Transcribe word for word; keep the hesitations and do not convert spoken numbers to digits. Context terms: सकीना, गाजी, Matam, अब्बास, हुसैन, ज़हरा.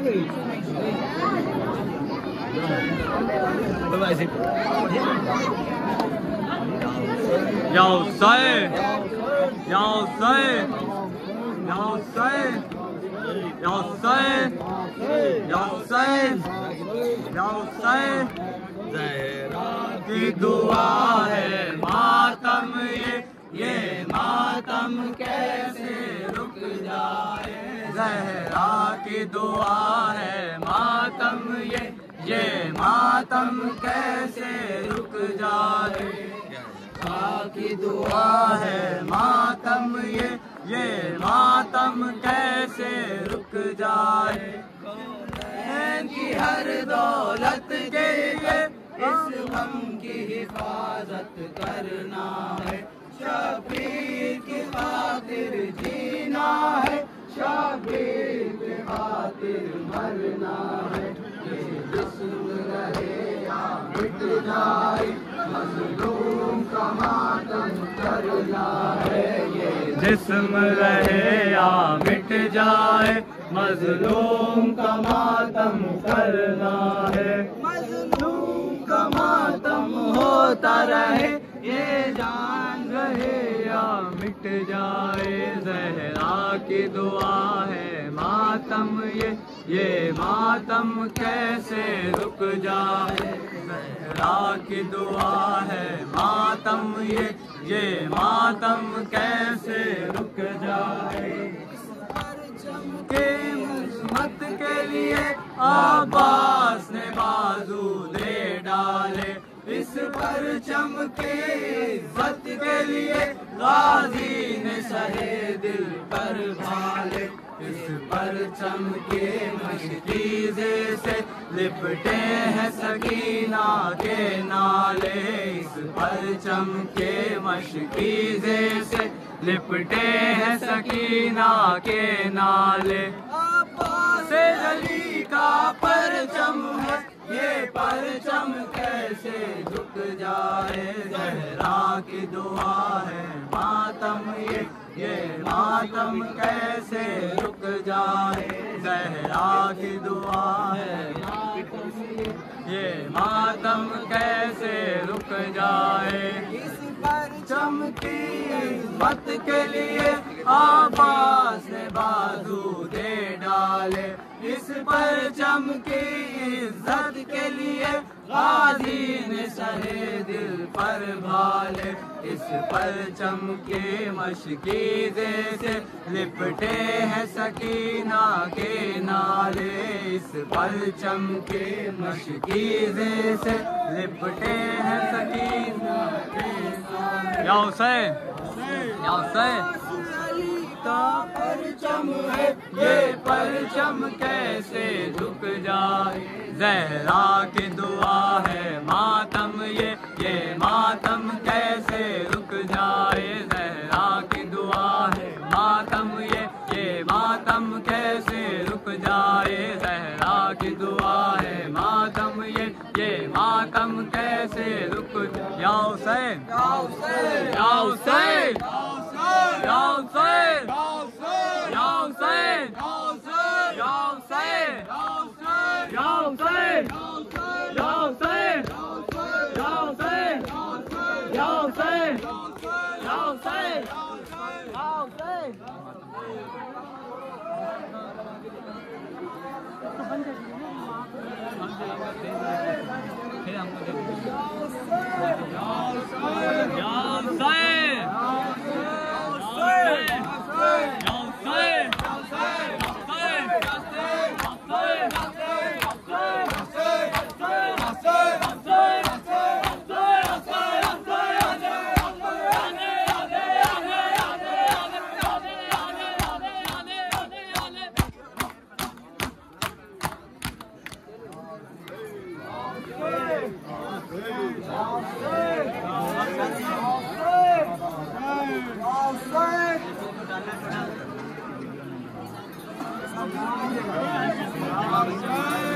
या हुसैन या हुसैन या हुसैन या हुसैन या हुसैन या हुसैन। ज़हरा की दुआ है मातम ये ये मातम कैसे रुक जाए। ज़हरा की दुआ है मातम ये ये मातम कैसे रुक जाए। ज़हरा की दुआ है मातम ये ये मातम कैसे रुक जाए। हुसैन की हर दौलत के लिए इस गम की हिफाजत करना है। शबीर की खातिर जीना है शबीर की खातिर मरना है। ये जिस्म रहे या मिट जाए मजलूम का मातम करना है। ये जिस्म रहे या मिट जाए मजलूम का मातम करना है। मजलूम का मातम होता रहे ये जान रहे या मिट जाए। ज़हरा की दुआ है मातम ये ये मातम कैसे रुक जाए। ज़हरा की दुआ है मातम ये ये मातम कैसे रुक जाए। परचम के मत के लिए अब्बास ने बाजू दे डाले। इस परचम के इज्जत के लिए गाजी ने सहे दिल पर भाले। इस परचम के मशकीज़े से लिपटे हैं सकीना के नाले। इस परचम के मशकीज़े से लिपटे हैं सकीना के नाले। अब्बास अली का परचम है ये परचम कैसे झुक जाए। ज़हरा की दुआ है मातम ये ये मातम कैसे रुक जाए। ज़हरा की दुआ है मातम ये ये मातम कैसे रुक जाए। इस परचम की इज्जत के लिए अब्बास ने बाजू दे डाले। इस परचम की इज्जत के लिए गाजी ने सहे दिल पर भाले। इस परचम के मशकीज़े से लिपटे हैं सकीना के नाले। इस परचम के मशकीज़े से लिपटे हैं सकीना के नाले। या हुसैन या हुसैन का परचम है ये परचम कैसे झुक जाए। ज़हरा की दुआ है मातम ये ये मातम कैसे रुक जाए। ज़हरा की दुआ है मातम ये ये मातम कैसे रुक जाए। ज़हरा की दुआ है मातम ये ये मातम कैसे रुक जाए। या हुसैन या हुसैन या हुसैन या हुसैन या हुसैन या हुसैन या हुसैन या हुसैन या हुसैन या हुसैन या हुसैन या हुसैन या हुसैन All right.